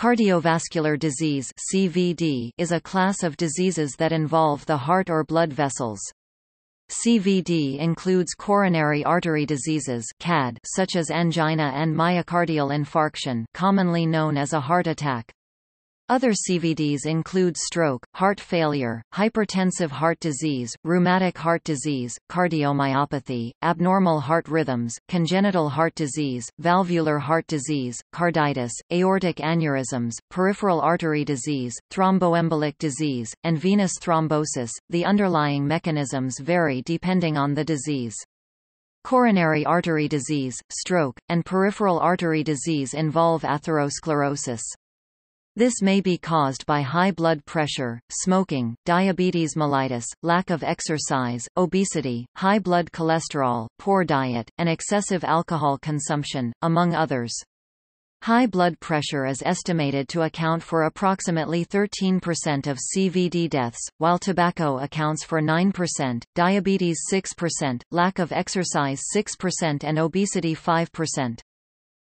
Cardiovascular disease (CVD) is a class of diseases that involve the heart or blood vessels. CVD includes coronary artery diseases (CAD) such as angina and myocardial infarction, commonly known as a heart attack. Other CVDs include stroke, heart failure, hypertensive heart disease, rheumatic heart disease, cardiomyopathy, abnormal heart rhythms, congenital heart disease, valvular heart disease, carditis, aortic aneurysms, peripheral artery disease, thromboembolic disease, and venous thrombosis. The underlying mechanisms vary depending on the disease. Coronary artery disease, stroke, and peripheral artery disease involve atherosclerosis. This may be caused by high blood pressure, smoking, diabetes mellitus, lack of exercise, obesity, high blood cholesterol, poor diet, and excessive alcohol consumption, among others. High blood pressure is estimated to account for approximately 13% of CVD deaths, while tobacco accounts for 9%, diabetes 6%, lack of exercise 6%, and obesity 5%.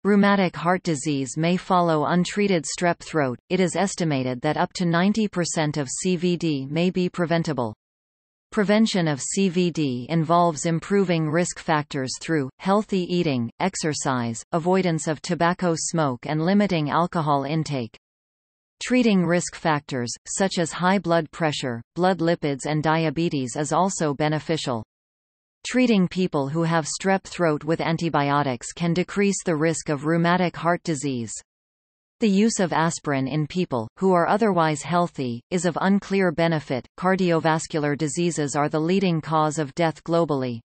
Rheumatic heart disease may follow untreated strep throat. It is estimated that up to 90% of CVD may be preventable. Prevention of CVD involves improving risk factors through healthy eating, exercise, avoidance of tobacco smoke, and limiting alcohol intake. Treating risk factors, such as high blood pressure, blood lipids, and diabetes, is also beneficial. Treating people who have strep throat with antibiotics can decrease the risk of rheumatic heart disease. The use of aspirin in people who are otherwise healthy is of unclear benefit. Cardiovascular diseases are the leading cause of death globally.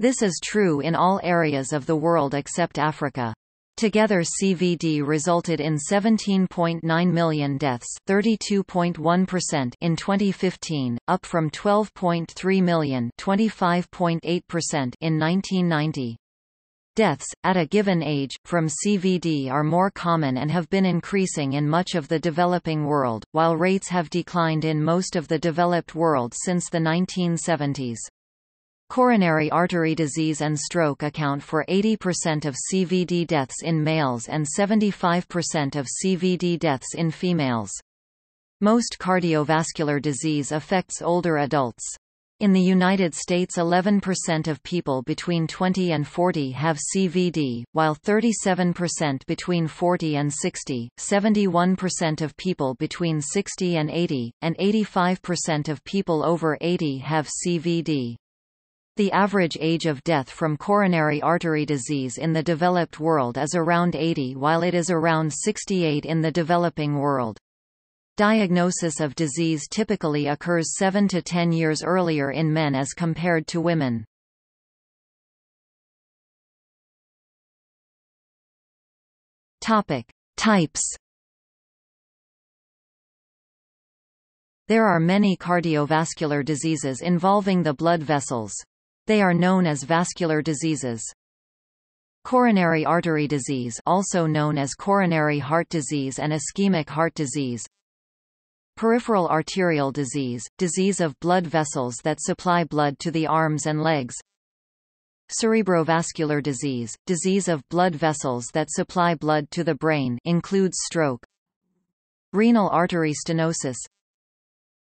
This is true in all areas of the world except Africa. Together, CVD resulted in 17.9 million deaths, 32.1% in 2015, up from 12.3 million, 25.8% in 1990. Deaths at a given age from CVD are more common and have been increasing in much of the developing world, while rates have declined in most of the developed world since the 1970s. Coronary artery disease and stroke account for 80% of CVD deaths in males and 75% of CVD deaths in females. Most cardiovascular disease affects older adults. In the United States, 11% of people between 20 and 40 have CVD, while 37% between 40 and 60, 71% of people between 60 and 80, and 85% of people over 80 have CVD. The average age of death from coronary artery disease in the developed world is around 80, while it is around 68 in the developing world. Diagnosis of disease typically occurs 7 to 10 years earlier in men as compared to women. Topic: Types. There are many cardiovascular diseases involving the blood vessels. They are known as vascular diseases. Coronary artery disease, also known as coronary heart disease and ischemic heart disease. Peripheral arterial disease, disease of blood vessels that supply blood to the arms and legs. Cerebrovascular disease, disease of blood vessels that supply blood to the brain, includes stroke. Renal artery stenosis.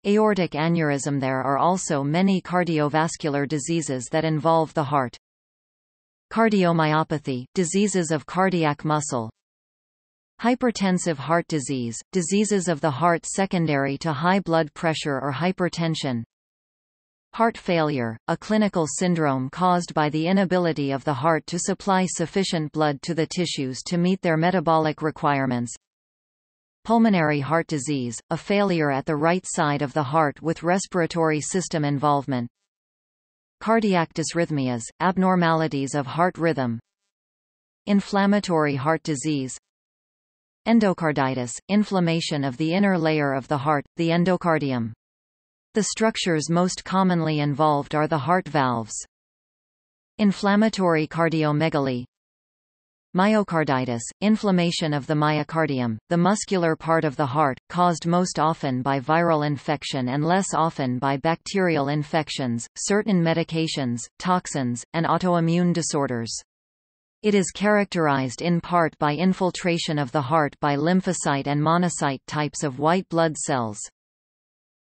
Aortic aneurysm. There are also many cardiovascular diseases that involve the heart. Cardiomyopathy, diseases of cardiac muscle. Hypertensive heart disease, diseases of the heart secondary to high blood pressure or hypertension. Heart failure, a clinical syndrome caused by the inability of the heart to supply sufficient blood to the tissues to meet their metabolic requirements. Pulmonary heart disease, a failure at the right side of the heart with respiratory system involvement. Cardiac dysrhythmias, abnormalities of heart rhythm. Inflammatory heart disease. Endocarditis, inflammation of the inner layer of the heart, the endocardium. The structures most commonly involved are the heart valves. Inflammatory cardiomegaly. Myocarditis, inflammation of the myocardium, the muscular part of the heart, caused most often by viral infection and less often by bacterial infections, certain medications, toxins, and autoimmune disorders. It is characterized in part by infiltration of the heart by lymphocyte and monocyte types of white blood cells.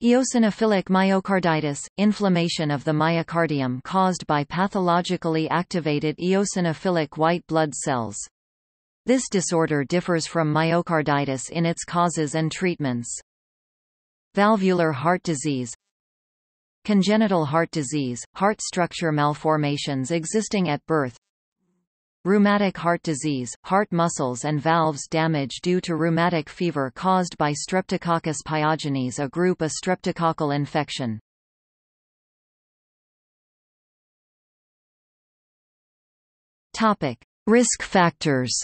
Eosinophilic myocarditis – inflammation of the myocardium caused by pathologically activated eosinophilic white blood cells. This disorder differs from myocarditis in its causes and treatments. Valvular heart disease. Congenital heart disease – heart structure malformations existing at birth. Rheumatic heart disease – heart muscles and valves damage due to rheumatic fever caused by Streptococcus pyogenes, a group of streptococcal infection. Risk factors.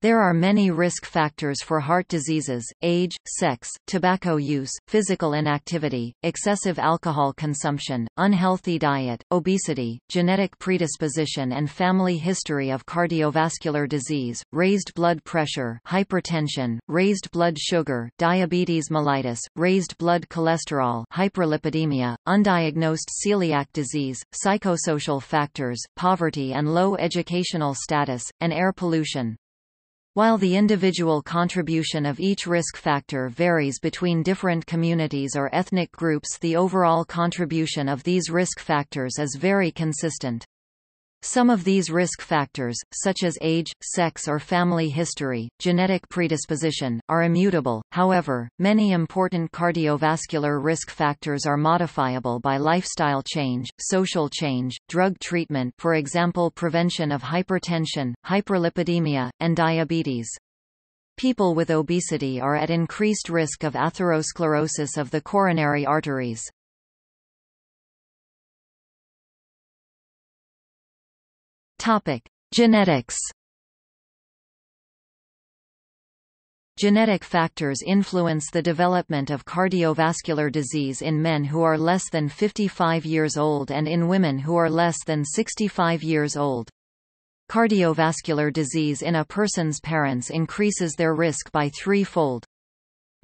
There are many risk factors for heart diseases: age, sex, tobacco use, physical inactivity, excessive alcohol consumption, unhealthy diet, obesity, genetic predisposition and family history of cardiovascular disease, raised blood pressure, hypertension, raised blood sugar, diabetes mellitus, raised blood cholesterol, hyperlipidemia, undiagnosed celiac disease, psychosocial factors, poverty and low educational status, and air pollution. While the individual contribution of each risk factor varies between different communities or ethnic groups, the overall contribution of these risk factors is very consistent. Some of these risk factors, such as age, sex or family history, genetic predisposition, are immutable. However, many important cardiovascular risk factors are modifiable by lifestyle change, social change, drug treatment, for example prevention of hypertension, hyperlipidemia, and diabetes. People with obesity are at increased risk of atherosclerosis of the coronary arteries. Topic: Genetics. Genetic factors influence the development of cardiovascular disease in men who are less than 55 years old and in women who are less than 65 years old. Cardiovascular disease in a person's parents increases their risk by threefold.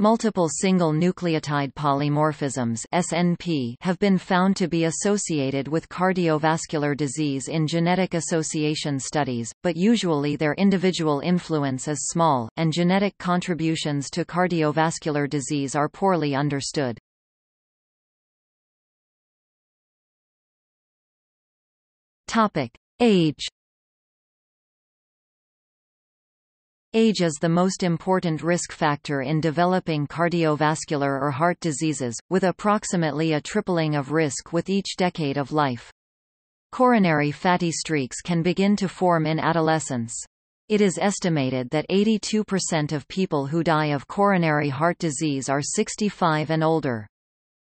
Multiple single nucleotide polymorphisms (SNP) have been found to be associated with cardiovascular disease in genetic association studies, but usually their individual influence is small, and genetic contributions to cardiovascular disease are poorly understood. Topic: Age. Age is the most important risk factor in developing cardiovascular or heart diseases, with approximately a tripling of risk with each decade of life. Coronary fatty streaks can begin to form in adolescence. It is estimated that 82% of people who die of coronary heart disease are 65 and older.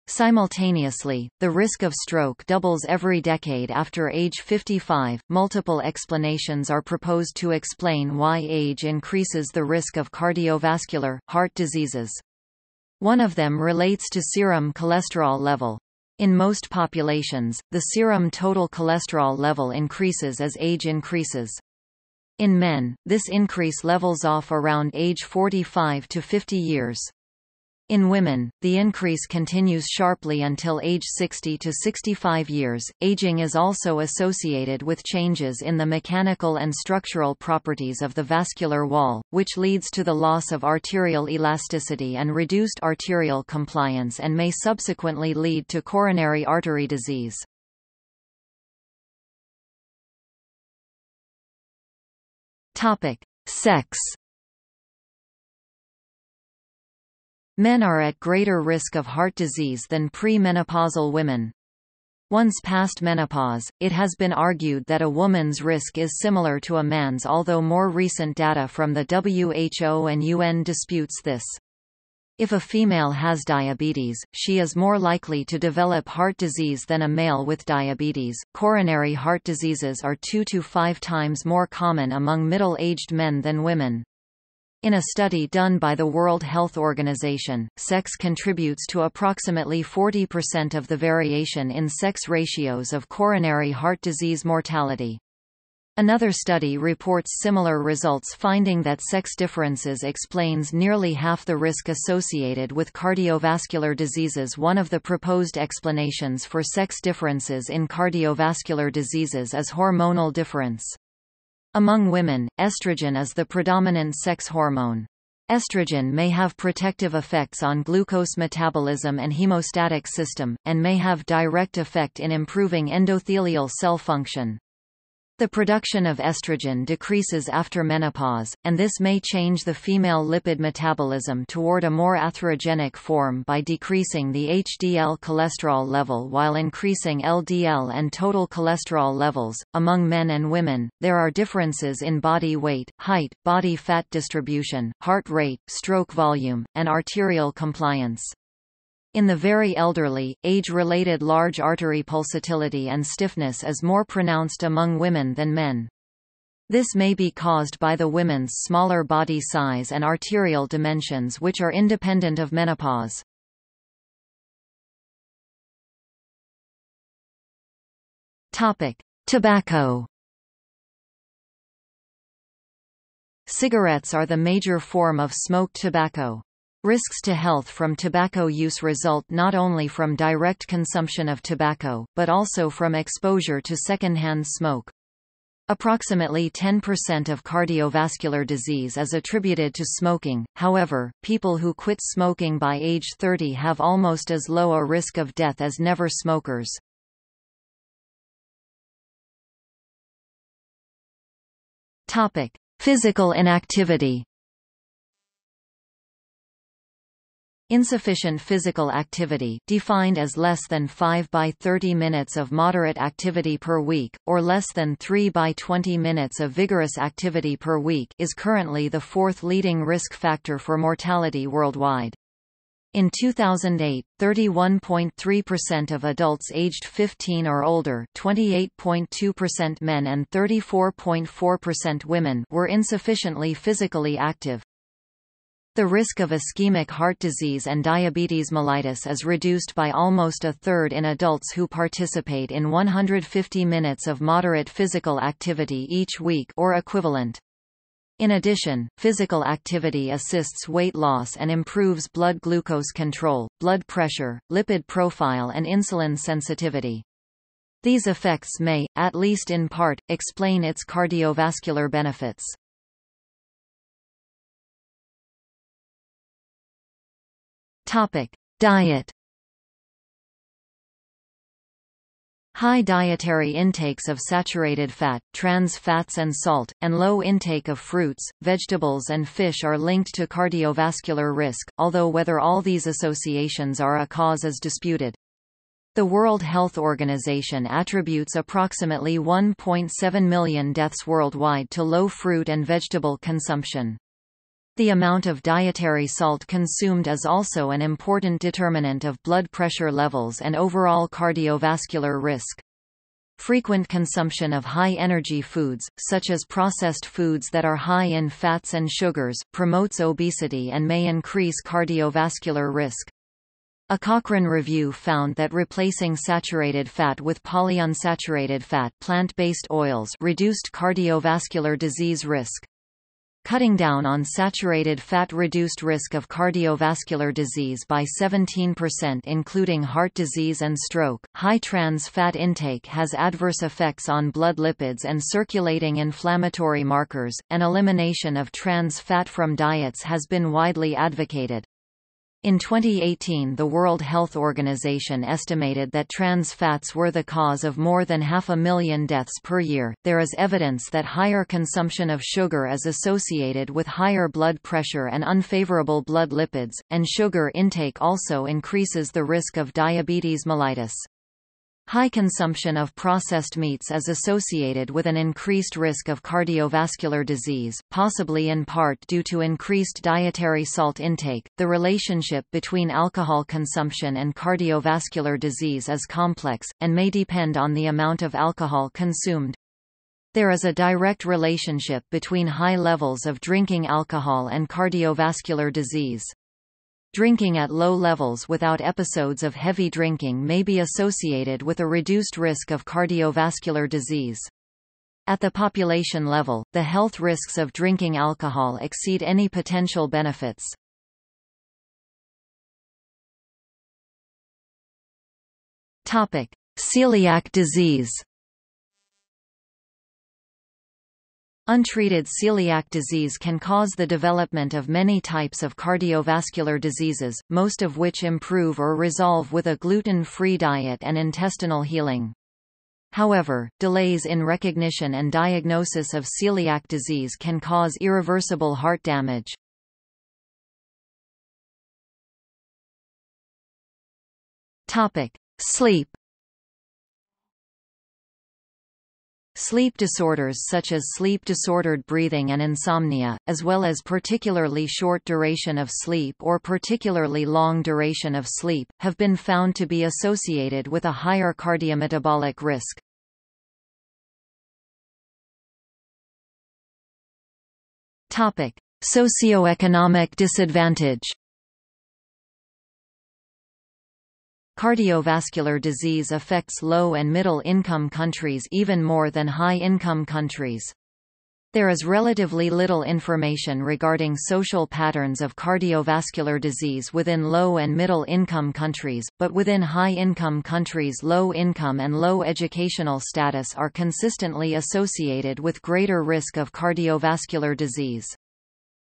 Simultaneously, the risk of stroke doubles every decade after age 55. Multiple explanations are proposed to explain why age increases the risk of cardiovascular, heart diseases. One of them relates to serum cholesterol level. In most populations, the serum total cholesterol level increases as age increases. In men, this increase levels off around age 45 to 50 years. In women, the increase continues sharply until age 60 to 65 years. Aging is also associated with changes in the mechanical and structural properties of the vascular wall, which leads to the loss of arterial elasticity and reduced arterial compliance and may subsequently lead to coronary artery disease. Topic: Sex. Men are at greater risk of heart disease than premenopausal women. Once past menopause, it has been argued that a woman's risk is similar to a man's, although more recent data from the WHO and UN disputes this. If a female has diabetes, she is more likely to develop heart disease than a male with diabetes. Coronary heart diseases are 2 to 5 times more common among middle-aged men than women. In a study done by the World Health Organization, sex contributes to approximately 40% of the variation in sex ratios of coronary heart disease mortality. Another study reports similar results, finding that sex differences explains nearly half the risk associated with cardiovascular diseases. One of the proposed explanations for sex differences in cardiovascular diseases is hormonal difference. Among women, estrogen is the predominant sex hormone. Estrogen may have protective effects on glucose metabolism and hemostatic system, and may have direct effect in improving endothelial cell function. The production of estrogen decreases after menopause, and this may change the female lipid metabolism toward a more atherogenic form by decreasing the HDL cholesterol level while increasing LDL and total cholesterol levels. Among men and women, there are differences in body weight, height, body fat distribution, heart rate, stroke volume, and arterial compliance. In the very elderly, age-related large artery pulsatility and stiffness is more pronounced among women than men. This may be caused by the women's smaller body size and arterial dimensions, which are independent of menopause. Topic: Tobacco. Cigarettes are the major form of smoked tobacco. Risks to health from tobacco use result not only from direct consumption of tobacco, but also from exposure to secondhand smoke. Approximately 10% of cardiovascular disease is attributed to smoking. However, people who quit smoking by age 30 have almost as low a risk of death as never smokers. Topic: Physical inactivity. Insufficient physical activity, defined as less than 5 by 30 minutes of moderate activity per week, or less than 3 by 20 minutes of vigorous activity per week, is currently the fourth leading risk factor for mortality worldwide. In 2008, 31.3% of adults aged 15 or older, 28.2% men and 34.4% women, were insufficiently physically active. The risk of ischemic heart disease and diabetes mellitus is reduced by almost a third in adults who participate in 150 minutes of moderate physical activity each week or equivalent. In addition, physical activity assists weight loss and improves blood glucose control, blood pressure, lipid profile and insulin sensitivity. These effects may, at least in part, explain its cardiovascular benefits. Topic: Diet. High dietary intakes of saturated fat, trans fats and salt, and low intake of fruits, vegetables and fish are linked to cardiovascular risk, although whether all these associations are a cause is disputed. The World Health Organization attributes approximately 1.7 million deaths worldwide to low fruit and vegetable consumption. The amount of dietary salt consumed is also an important determinant of blood pressure levels and overall cardiovascular risk. Frequent consumption of high-energy foods, such as processed foods that are high in fats and sugars, promotes obesity and may increase cardiovascular risk. A Cochrane review found that replacing saturated fat with polyunsaturated fat plant-based oils reduced cardiovascular disease risk. Cutting down on saturated fat reduced risk of cardiovascular disease by 17%, including heart disease and stroke. High trans fat intake has adverse effects on blood lipids and circulating inflammatory markers, and elimination of trans fat from diets has been widely advocated. In 2018, the World Health Organization estimated that trans fats were the cause of more than 500,000 deaths per year. There is evidence that higher consumption of sugar is associated with higher blood pressure and unfavorable blood lipids, and sugar intake also increases the risk of diabetes mellitus. High consumption of processed meats is associated with an increased risk of cardiovascular disease, possibly in part due to increased dietary salt intake. The relationship between alcohol consumption and cardiovascular disease is complex, and may depend on the amount of alcohol consumed. There is a direct relationship between high levels of drinking alcohol and cardiovascular disease. Drinking at low levels without episodes of heavy drinking may be associated with a reduced risk of cardiovascular disease. At the population level, the health risks of drinking alcohol exceed any potential benefits. Topic: Celiac disease. Untreated celiac disease can cause the development of many types of cardiovascular diseases, most of which improve or resolve with a gluten-free diet and intestinal healing. However, delays in recognition and diagnosis of celiac disease can cause irreversible heart damage. Topic: Sleep. Sleep disorders such as sleep-disordered breathing and insomnia, as well as particularly short duration of sleep or particularly long duration of sleep, have been found to be associated with a higher cardiometabolic risk. Topic: Socioeconomic disadvantage. Cardiovascular disease affects low- and middle-income countries even more than high-income countries. There is relatively little information regarding social patterns of cardiovascular disease within low- and middle-income countries, but within high-income countries, low income and low educational status are consistently associated with greater risk of cardiovascular disease.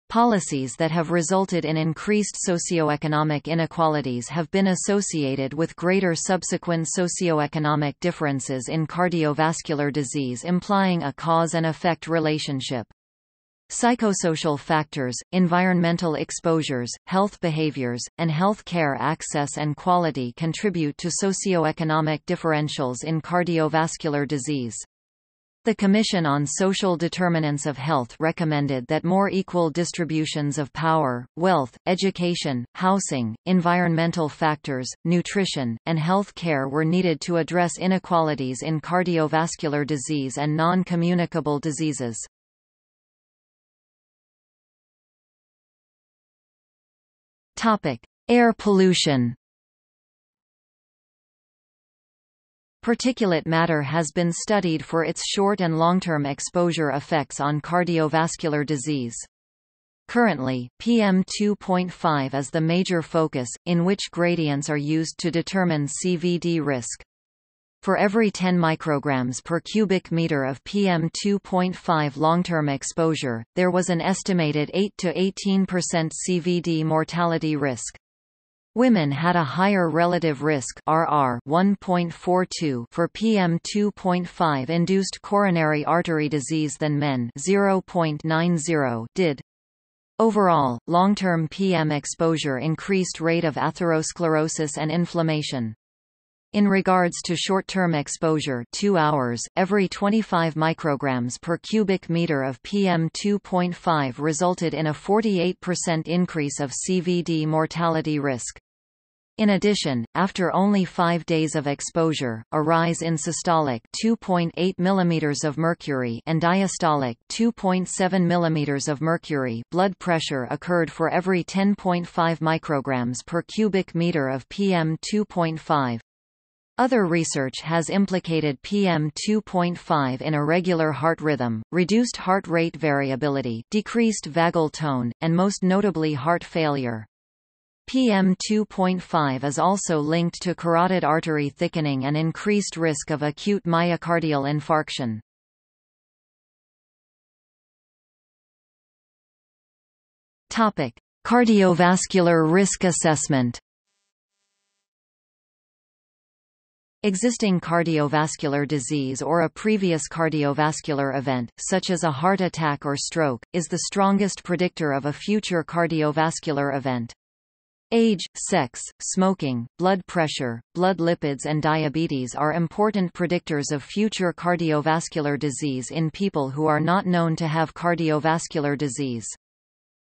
Policies that have resulted in increased socioeconomic inequalities have been associated with greater subsequent socioeconomic differences in cardiovascular disease, implying a cause and effect relationship. Psychosocial factors, environmental exposures, health behaviors, and health care access and quality contribute to socioeconomic differentials in cardiovascular disease. The Commission on Social Determinants of Health recommended that more equal distributions of power, wealth, education, housing, environmental factors, nutrition, and health care were needed to address inequalities in cardiovascular disease and non-communicable diseases. Topic: Air pollution. Particulate matter has been studied for its short and long-term exposure effects on cardiovascular disease. Currently, PM2.5 is the major focus, in which gradients are used to determine CVD risk. For every 10 micrograms per cubic meter of PM2.5 long-term exposure, there was an estimated 8 to 18% CVD mortality risk. Women had a higher relative risk (RR) 1.42 for PM2.5 induced coronary artery disease than men (0.90) did. Overall, long-term PM exposure increased rate of atherosclerosis and inflammation. In regards to short-term exposure, 2 hours, every 25 micrograms per cubic meter of PM2.5 resulted in a 48% increase of CVD mortality risk. In addition, after only 5 days of exposure, a rise in systolic 2.8 mm of mercury and diastolic 2.7 mm of mercury blood pressure occurred for every 10.5 micrograms per cubic meter of PM2.5. Other research has implicated PM2.5 in irregular heart rhythm, reduced heart rate variability, decreased vagal tone, and most notably heart failure. PM2.5 is also linked to carotid artery thickening and increased risk of acute myocardial infarction. Topic: Cardiovascular risk assessment. Existing cardiovascular disease or a previous cardiovascular event, such as a heart attack or stroke, is the strongest predictor of a future cardiovascular event. Age, sex, smoking, blood pressure, blood lipids and diabetes are important predictors of future cardiovascular disease in people who are not known to have cardiovascular disease.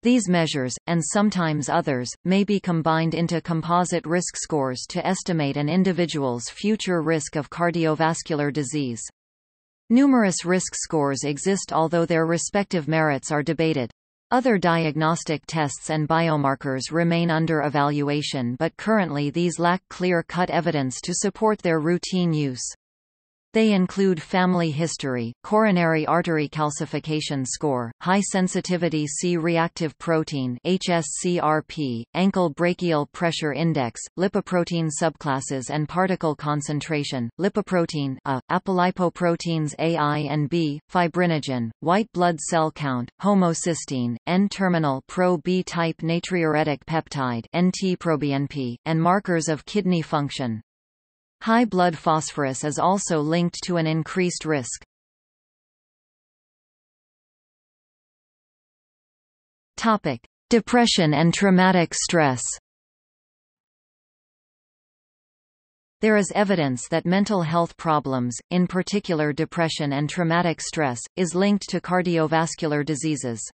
These measures, and sometimes others, may be combined into composite risk scores to estimate an individual's future risk of cardiovascular disease. Numerous risk scores exist, although their respective merits are debated. Other diagnostic tests and biomarkers remain under evaluation, but currently these lack clear-cut evidence to support their routine use. They include family history, coronary artery calcification score, high-sensitivity C-reactive protein (hsCRP), ankle brachial pressure index, lipoprotein subclasses and particle concentration, lipoprotein A, apolipoproteins AI and B, fibrinogen, white blood cell count, homocysteine, N-terminal pro-B-type natriuretic peptide (NT-proBNP), and markers of kidney function. High blood phosphorus is also linked to an increased risk. Topic: Depression and traumatic stress. There is evidence that mental health problems, in particular depression and traumatic stress, is linked to cardiovascular diseases.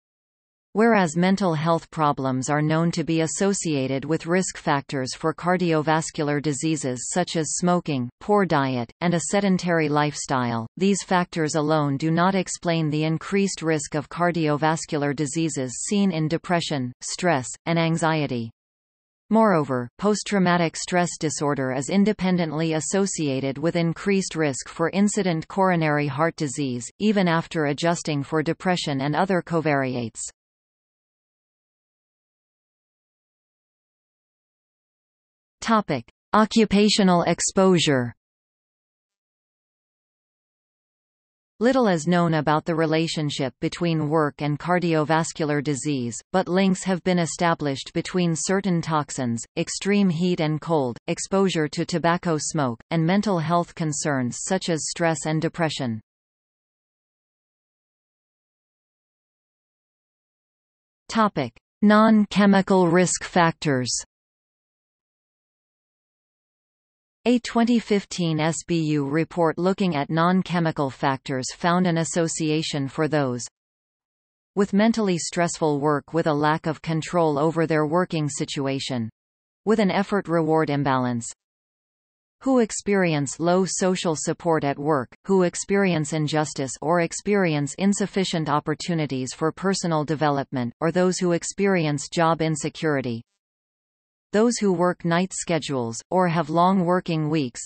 Whereas mental health problems are known to be associated with risk factors for cardiovascular diseases such as smoking, poor diet, and a sedentary lifestyle, these factors alone do not explain the increased risk of cardiovascular diseases seen in depression, stress, and anxiety. Moreover, post-traumatic stress disorder is independently associated with increased risk for incident coronary heart disease, even after adjusting for depression and other covariates. Topic: Occupational exposure. Little is known about the relationship between work and cardiovascular disease, but links have been established between certain toxins, extreme heat and cold, exposure to tobacco smoke, and mental health concerns such as stress and depression. Topic: Non-chemical risk factors. A 2015 SBU report looking at non-chemical factors found an association for those with mentally stressful work with a lack of control over their working situation, with an effort-reward imbalance, who experience low social support at work, who experience injustice or experience insufficient opportunities for personal development, or those who experience job insecurity. Those who work night schedules, or have long working weeks.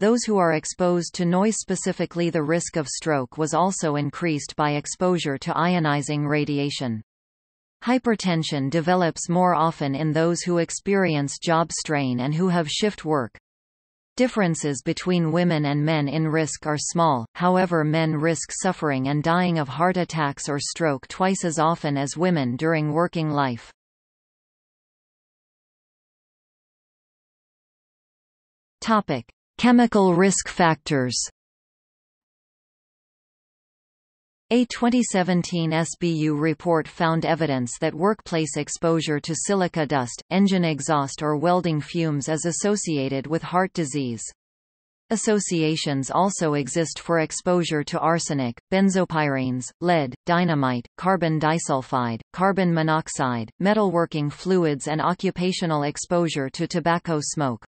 Those who are exposed to noise. Specifically, the risk of stroke was also increased by exposure to ionizing radiation. Hypertension develops more often in those who experience job strain and who have shift work. Differences between women and men in risk are small, however men risk suffering and dying of heart attacks or stroke twice as often as women during working life. Topic: Chemical risk factors. A 2017 SBU report found evidence that workplace exposure to silica dust, engine exhaust or welding fumes is associated with heart disease. Associations also exist for exposure to arsenic, benzopyrenes, lead, dynamite, carbon disulfide, carbon monoxide, metalworking fluids and occupational exposure to tobacco smoke.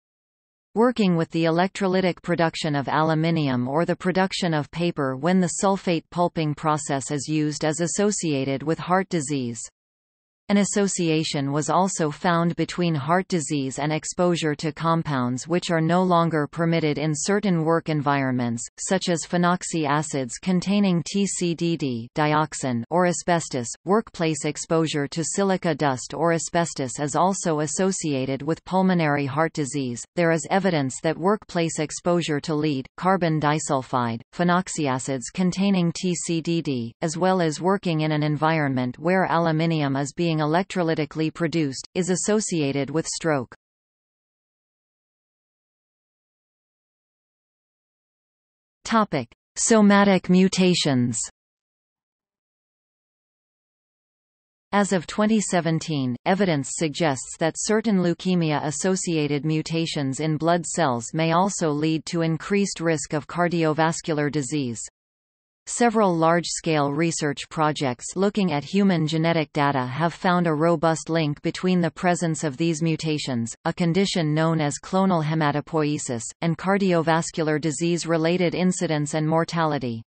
Working with the electrolytic production of aluminium or the production of paper when the sulfate pulping process is used is associated with heart disease. An association was also found between heart disease and exposure to compounds which are no longer permitted in certain work environments, such as phenoxy acids containing TCDD dioxin or asbestos. Workplace exposure to silica dust or asbestos is also associated with pulmonary heart disease. There is evidence that workplace exposure to lead, carbon disulfide, phenoxy acids containing TCDD, as well as working in an environment where aluminium is being electrolytically produced, is associated with stroke. Topic: Somatic mutations. As of 2017, evidence suggests that certain leukemia-associated mutations in blood cells may also lead to increased risk of cardiovascular disease. Several large-scale research projects looking at human genetic data have found a robust link between the presence of these mutations, a condition known as clonal hematopoiesis, and cardiovascular disease-related incidence and mortality.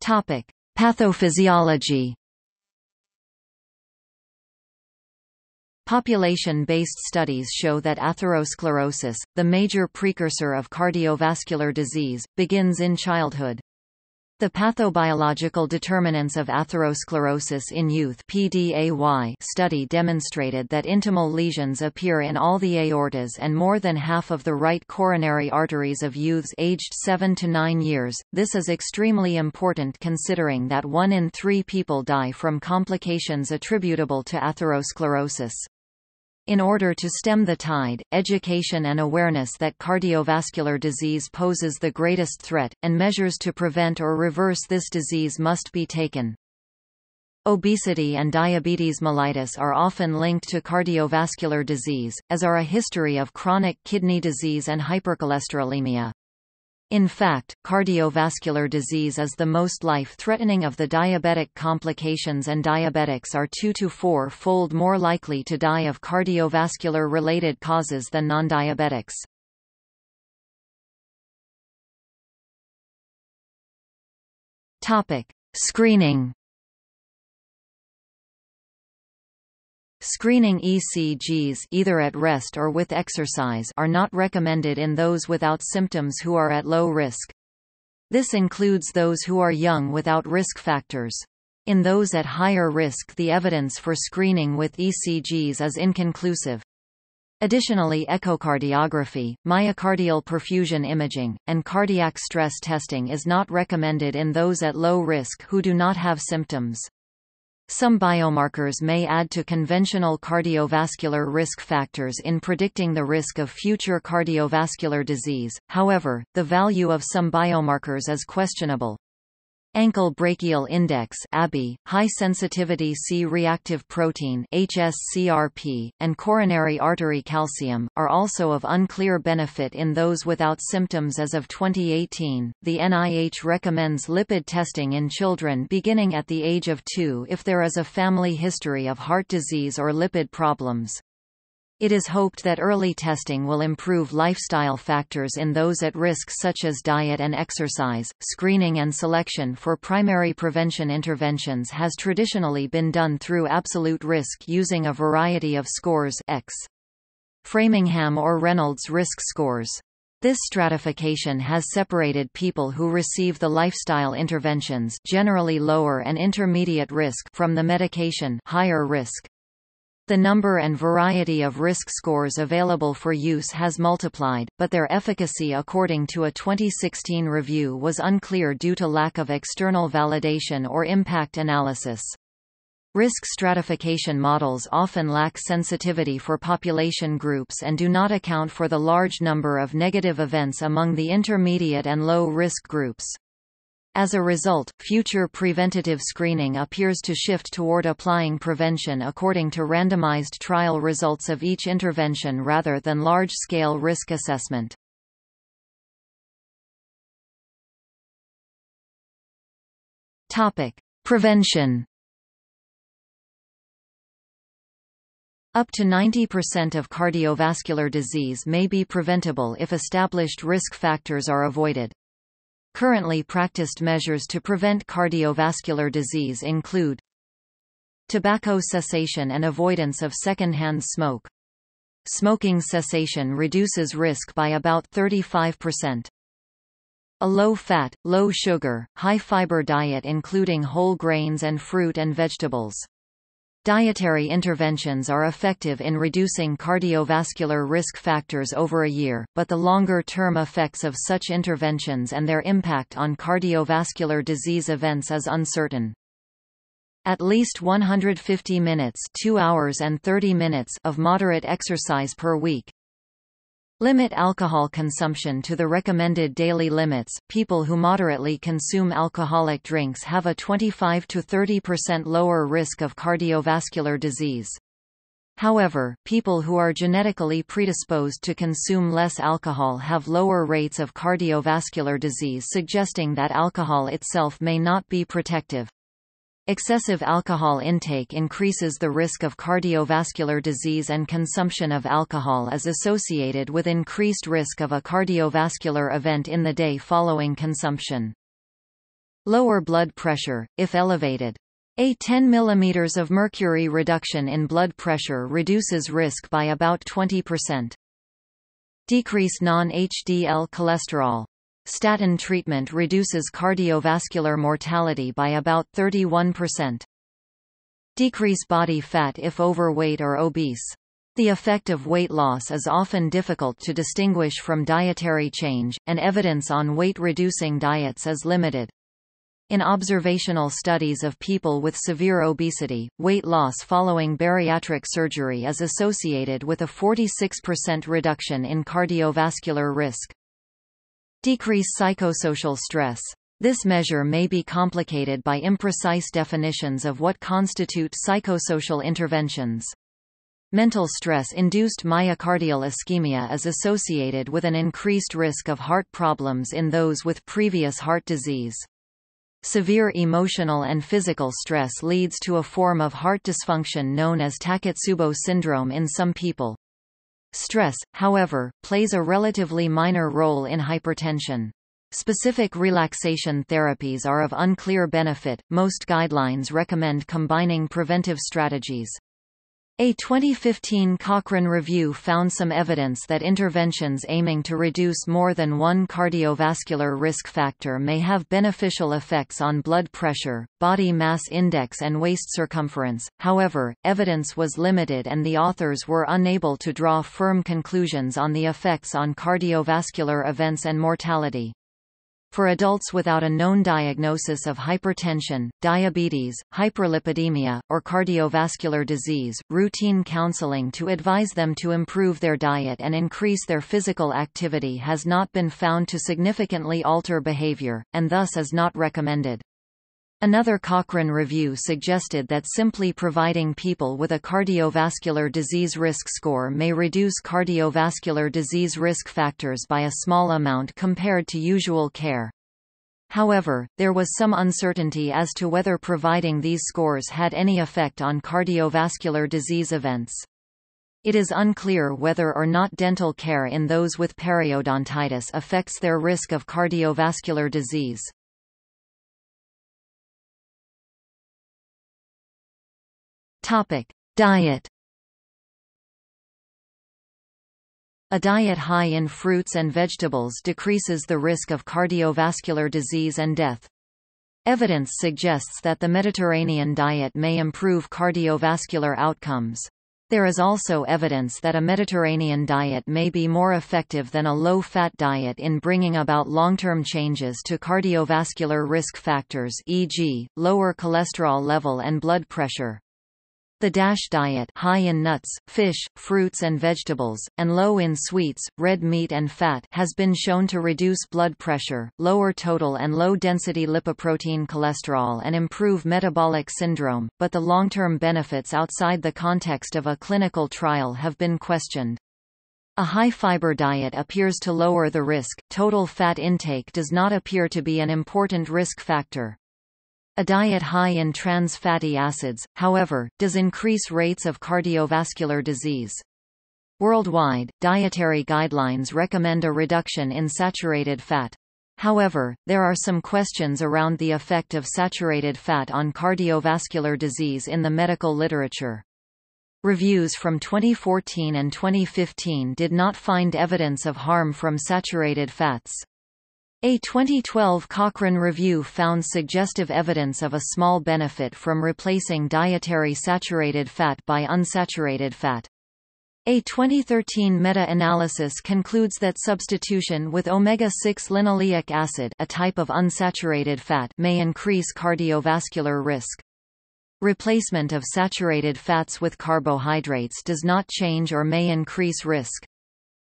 Topic: Pathophysiology. Population-based studies show that atherosclerosis, the major precursor of cardiovascular disease, begins in childhood. The pathobiological determinants of atherosclerosis in youth (PDAY) study demonstrated that intimal lesions appear in all the aortas and more than half of the right coronary arteries of youths aged 7 to 9 years. This is extremely important considering that 1 in 3 people die from complications attributable to atherosclerosis. In order to stem the tide, education and awareness that cardiovascular disease poses the greatest threat, and measures to prevent or reverse this disease must be taken. Obesity and diabetes mellitus are often linked to cardiovascular disease, as are a history of chronic kidney disease and hypercholesterolemia. In fact, cardiovascular disease is the most life-threatening of the diabetic complications, and diabetics are 2- to 4-fold more likely to die of cardiovascular-related causes than non-diabetics. Topic: Screening. Screening ECGs either at rest or with exercise are not recommended in those without symptoms who are at low risk. This includes those who are young without risk factors. In those at higher risk, the evidence for screening with ECGs is inconclusive. Additionally, echocardiography, myocardial perfusion imaging, and cardiac stress testing is not recommended in those at low risk who do not have symptoms. Some biomarkers may add to conventional cardiovascular risk factors in predicting the risk of future cardiovascular disease. However, the value of some biomarkers is questionable. Ankle brachial index (ABI), high-sensitivity C-reactive protein (hsCRP), and coronary artery calcium are also of unclear benefit in those without symptoms. As of 2018, the NIH recommends lipid testing in children beginning at the age of 2 if there is a family history of heart disease or lipid problems. It is hoped that early testing will improve lifestyle factors in those at risk such as diet and exercise. Screening and selection for primary prevention interventions has traditionally been done through absolute risk using a variety of scores ex. Framingham or Reynolds risk scores. This stratification has separated people who receive the lifestyle interventions, generally lower and intermediate risk, from the medication, higher risk. The number and variety of risk scores available for use has multiplied, but their efficacy, according to a 2016 review, was unclear due to lack of external validation or impact analysis. Risk stratification models often lack sensitivity for population groups and do not account for the large number of negative events among the intermediate and low-risk groups. As a result, future preventative screening appears to shift toward applying prevention according to randomized trial results of each intervention rather than large-scale risk assessment. Topic: Prevention. Up to 90% of cardiovascular disease may be preventable if established risk factors are avoided. Currently practiced measures to prevent cardiovascular disease include tobacco cessation and avoidance of secondhand smoke. Smoking cessation reduces risk by about 35%. A low-fat, low-sugar, high-fiber diet including whole grains and fruit and vegetables. Dietary interventions are effective in reducing cardiovascular risk factors over a year, but the longer-term effects of such interventions and their impact on cardiovascular disease events is uncertain. At least 150 minutes, 2 hours and 30 minutes of moderate exercise per week. Limit alcohol consumption to the recommended daily limits. People who moderately consume alcoholic drinks have a 25 to 30% lower risk of cardiovascular disease. However, people who are genetically predisposed to consume less alcohol have lower rates of cardiovascular disease, suggesting that alcohol itself may not be protective. Excessive alcohol intake increases the risk of cardiovascular disease, and consumption of alcohol is associated with increased risk of a cardiovascular event in the day following consumption. Lower blood pressure, if elevated. A 10 mm of mercury reduction in blood pressure reduces risk by about 20%. Decrease non-HDL cholesterol. Statin treatment reduces cardiovascular mortality by about 31%. Decrease body fat if overweight or obese. The effect of weight loss is often difficult to distinguish from dietary change, and evidence on weight-reducing diets is limited. In observational studies of people with severe obesity, weight loss following bariatric surgery is associated with a 46% reduction in cardiovascular risk. Decrease psychosocial stress. This measure may be complicated by imprecise definitions of what constitute psychosocial interventions. Mental stress-induced myocardial ischemia is associated with an increased risk of heart problems in those with previous heart disease. Severe emotional and physical stress leads to a form of heart dysfunction known as Takotsubo syndrome in some people. Stress, however, plays a relatively minor role in hypertension. Specific relaxation therapies are of unclear benefit. Most guidelines recommend combining preventive strategies. A 2015 Cochrane review found some evidence that interventions aiming to reduce more than one cardiovascular risk factor may have beneficial effects on blood pressure, body mass index and waist circumference. However, evidence was limited and the authors were unable to draw firm conclusions on the effects on cardiovascular events and mortality. For adults without a known diagnosis of hypertension, diabetes, hyperlipidemia, or cardiovascular disease, routine counseling to advise them to improve their diet and increase their physical activity has not been found to significantly alter behavior, and thus is not recommended. Another Cochrane review suggested that simply providing people with a cardiovascular disease risk score may reduce cardiovascular disease risk factors by a small amount compared to usual care. However, there was some uncertainty as to whether providing these scores had any effect on cardiovascular disease events. It is unclear whether or not dental care in those with periodontitis affects their risk of cardiovascular disease. Diet. A diet high in fruits and vegetables decreases the risk of cardiovascular disease and death. Evidence suggests that the Mediterranean diet may improve cardiovascular outcomes. There is also evidence that a Mediterranean diet may be more effective than a low-fat diet in bringing about long-term changes to cardiovascular risk factors, e.g., lower cholesterol level and blood pressure. The DASH diet, high in nuts, fish, fruits and vegetables, and low in sweets, red meat and fat, has been shown to reduce blood pressure, lower total and low-density lipoprotein cholesterol and improve metabolic syndrome, but the long-term benefits outside the context of a clinical trial have been questioned. A high-fiber diet appears to lower the risk. Total fat intake does not appear to be an important risk factor. A diet high in trans fatty acids, however, does increase rates of cardiovascular disease. Worldwide, dietary guidelines recommend a reduction in saturated fat. However, there are some questions around the effect of saturated fat on cardiovascular disease in the medical literature. Reviews from 2014 and 2015 did not find evidence of harm from saturated fats. A 2012 Cochrane review found suggestive evidence of a small benefit from replacing dietary saturated fat by unsaturated fat. A 2013 meta-analysis concludes that substitution with omega-6 linoleic acid, a type of unsaturated fat, may increase cardiovascular risk. Replacement of saturated fats with carbohydrates does not change or may increase risk.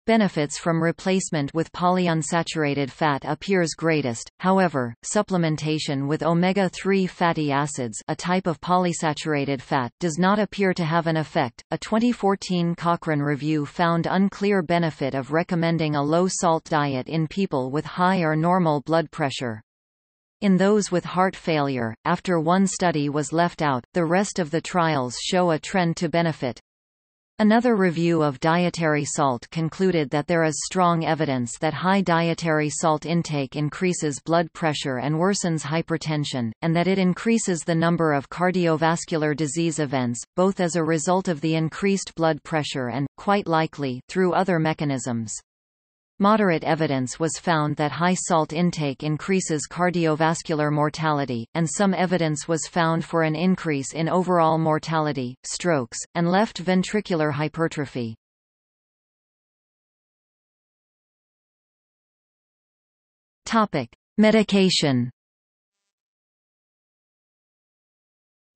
Benefits from replacement with polyunsaturated fat appears greatest, however, supplementation with omega-3 fatty acids, a type of polysaturated fat, does not appear to have an effect. A 2014 Cochrane review found unclear benefit of recommending a low-salt diet in people with high or normal blood pressure. In those with heart failure, after one study was left out, the rest of the trials show a trend to benefit. Another review of dietary salt concluded that there is strong evidence that high dietary salt intake increases blood pressure and worsens hypertension, and that it increases the number of cardiovascular disease events, both as a result of the increased blood pressure and, quite likely, through other mechanisms. Moderate evidence was found that high salt intake increases cardiovascular mortality, and some evidence was found for an increase in overall mortality, strokes, and left ventricular hypertrophy. Medication.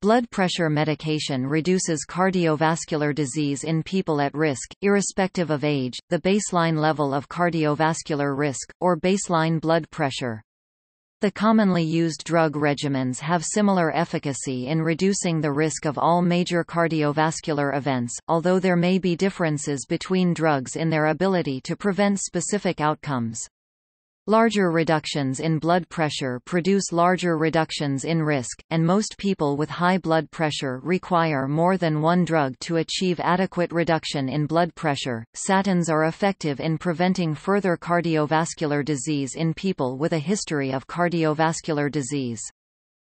Blood pressure medication reduces cardiovascular disease in people at risk, irrespective of age, the baseline level of cardiovascular risk, or baseline blood pressure. The commonly used drug regimens have similar efficacy in reducing the risk of all major cardiovascular events, although there may be differences between drugs in their ability to prevent specific outcomes. Larger reductions in blood pressure produce larger reductions in risk, and most people with high blood pressure require more than one drug to achieve adequate reduction in blood pressure. Statins are effective in preventing further cardiovascular disease in people with a history of cardiovascular disease.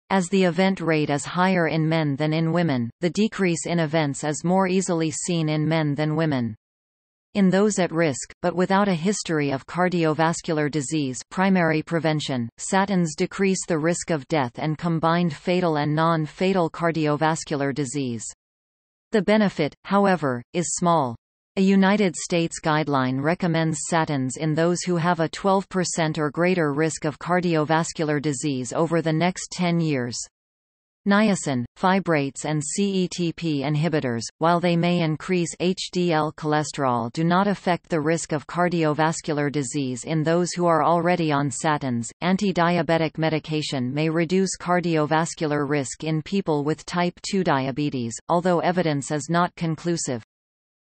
As the event rate is higher in men than in women, the decrease in events is more easily seen in men than women. In those at risk, but without a history of cardiovascular disease primary prevention, statins decrease the risk of death and combined fatal and non-fatal cardiovascular disease. The benefit, however, is small. A United States guideline recommends statins in those who have a 12% or greater risk of cardiovascular disease over the next 10 years. Niacin, fibrates and CETP inhibitors, while they may increase HDL cholesterol, do not affect the risk of cardiovascular disease in those who are already on statins. Anti-diabetic medication may reduce cardiovascular risk in people with type 2 diabetes, although evidence is not conclusive.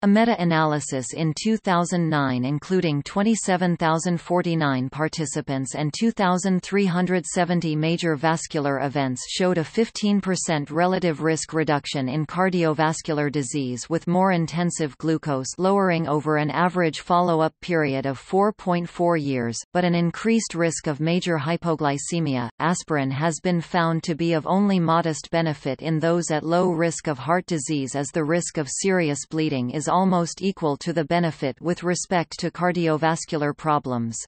A meta-analysis in 2009 including 27,049 participants and 2,370 major vascular events showed a 15% relative risk reduction in cardiovascular disease with more intensive glucose lowering over an average follow-up period of 4.4 years, but an increased risk of major hypoglycemia. Aspirin has been found to be of only modest benefit in those at low risk of heart disease as the risk of serious bleeding is almost equal to the benefit with respect to cardiovascular problems.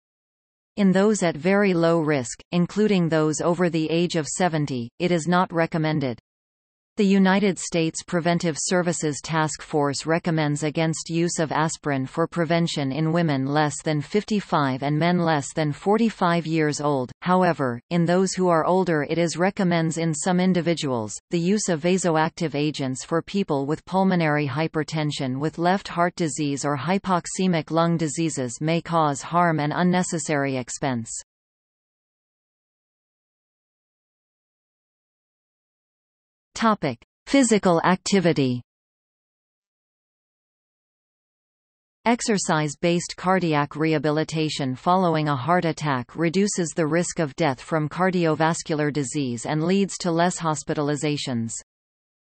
In those at very low risk, including those over the age of 70, it is not recommended. The United States Preventive Services Task Force recommends against use of aspirin for prevention in women less than 55 and men less than 45 years old. However, in those who are older, it is recommends in some individuals the use of vasoactive agents for people with pulmonary hypertension with left heart disease or hypoxemic lung diseases may cause harm and unnecessary expense. Topic: Physical activity. Exercise-based cardiac rehabilitation following a heart attack reduces the risk of death from cardiovascular disease and leads to less hospitalizations.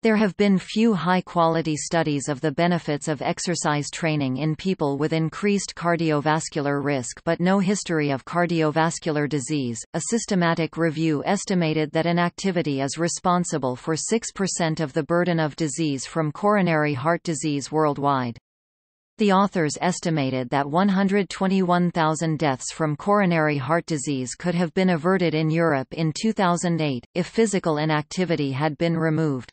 There have been few high-quality studies of the benefits of exercise training in people with increased cardiovascular risk but no history of cardiovascular disease. A systematic review estimated that inactivity is responsible for 6% of the burden of disease from coronary heart disease worldwide. The authors estimated that 121,000 deaths from coronary heart disease could have been averted in Europe in 2008, if physical inactivity had been removed.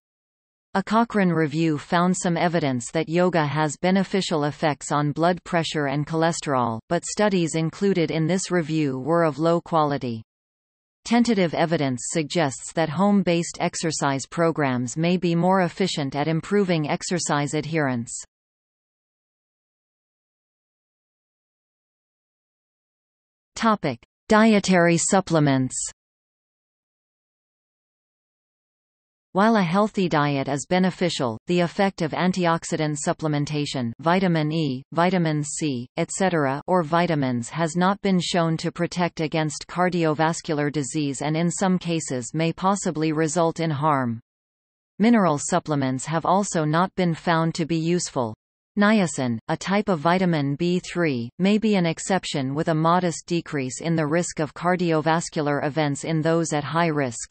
A Cochrane review found some evidence that yoga has beneficial effects on blood pressure and cholesterol, but studies included in this review were of low quality. Tentative evidence suggests that home-based exercise programs may be more efficient at improving exercise adherence. Topic: Dietary supplements. While a healthy diet is beneficial, the effect of antioxidant supplementation, vitamin E, vitamin C, etc., or vitamins has not been shown to protect against cardiovascular disease and in some cases may possibly result in harm. Mineral supplements have also not been found to be useful. Niacin, a type of vitamin B3, may be an exception with a modest decrease in the risk of cardiovascular events in those at high risk.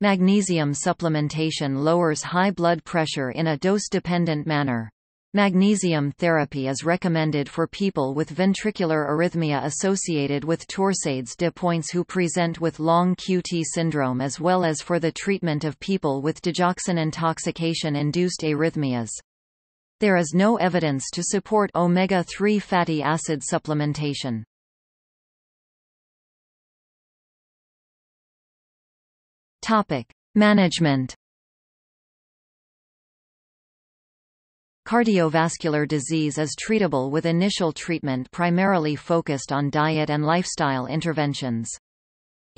Magnesium supplementation lowers high blood pressure in a dose-dependent manner. Magnesium therapy is recommended for people with ventricular arrhythmia associated with torsades de pointes who present with long QT syndrome, as well as for the treatment of people with digoxin intoxication-induced arrhythmias. There is no evidence to support omega-3 fatty acid supplementation. Topic: Management. Cardiovascular disease is treatable with initial treatment primarily focused on diet and lifestyle interventions.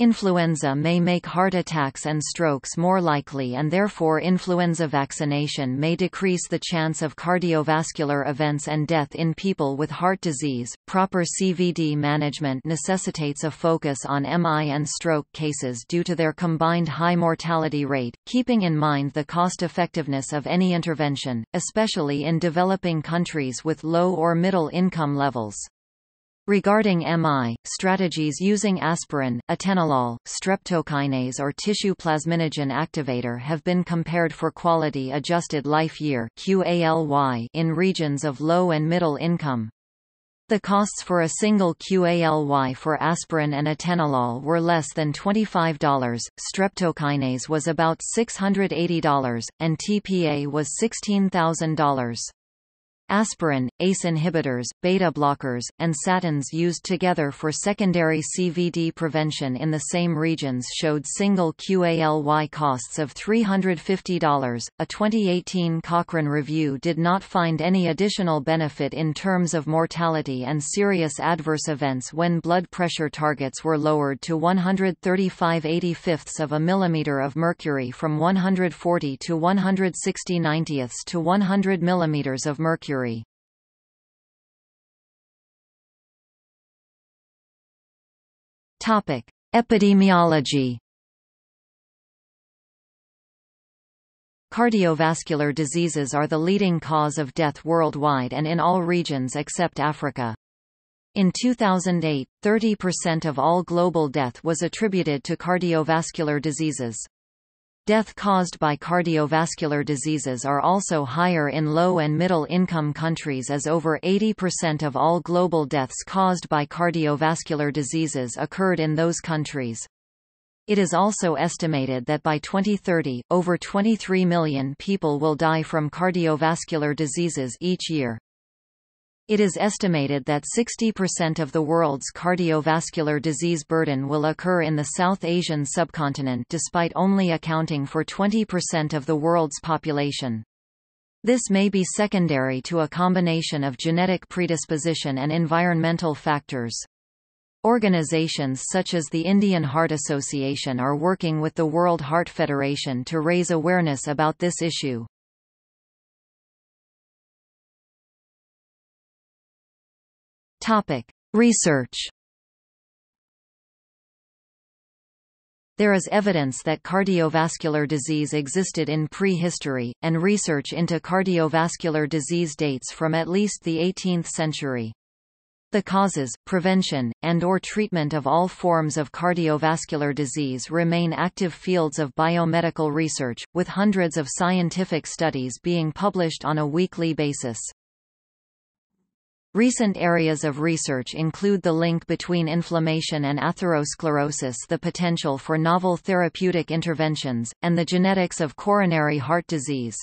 Influenza may make heart attacks and strokes more likely, and therefore influenza vaccination may decrease the chance of cardiovascular events and death in people with heart disease. Proper CVD management necessitates a focus on MI and stroke cases due to their combined high mortality rate, keeping in mind the cost-effectiveness of any intervention, especially in developing countries with low or middle income levels. Regarding MI, strategies using aspirin, atenolol, streptokinase or tissue plasminogen activator have been compared for quality-adjusted life year (QALY) in regions of low and middle income. The costs for a single QALY for aspirin and atenolol were less than $25, streptokinase was about $680, and TPA was $16,000. Aspirin, ACE inhibitors, beta blockers, and statins used together for secondary CVD prevention in the same regions showed single QALY costs of $350. A 2018 Cochrane review did not find any additional benefit in terms of mortality and serious adverse events when blood pressure targets were lowered to 135/85 of a millimeter of mercury from 140 to 160/90 to 100 millimeters of mercury. Topic: Epidemiology. Cardiovascular diseases are the leading cause of death worldwide and in all regions except Africa. In 2008, 30% of all global death was attributed to cardiovascular diseases. Death caused by cardiovascular diseases are also higher in low- and middle-income countries, as over 80% of all global deaths caused by cardiovascular diseases occurred in those countries. It is also estimated that by 2030, over 23 million people will die from cardiovascular diseases each year. It is estimated that 60% of the world's cardiovascular disease burden will occur in the South Asian subcontinent, despite only accounting for 20% of the world's population. This may be secondary to a combination of genetic predisposition and environmental factors. Organizations such as the Indian Heart Association are working with the World Heart Federation to raise awareness about this issue. Research. There is evidence that cardiovascular disease existed in prehistory, and research into cardiovascular disease dates from at least the 18th century. The causes, prevention, and/or treatment of all forms of cardiovascular disease remain active fields of biomedical research, with hundreds of scientific studies being published on a weekly basis. Recent areas of research include the link between inflammation and atherosclerosis, the potential for novel therapeutic interventions, and the genetics of coronary heart disease.